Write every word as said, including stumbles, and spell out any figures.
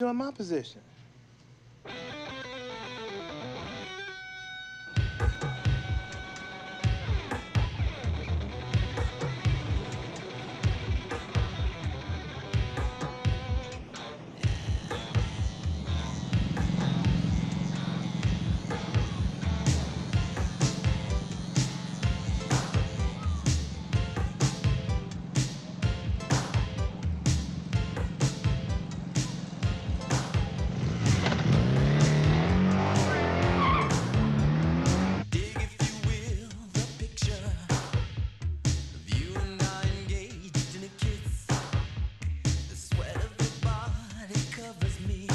You're in my position. Me.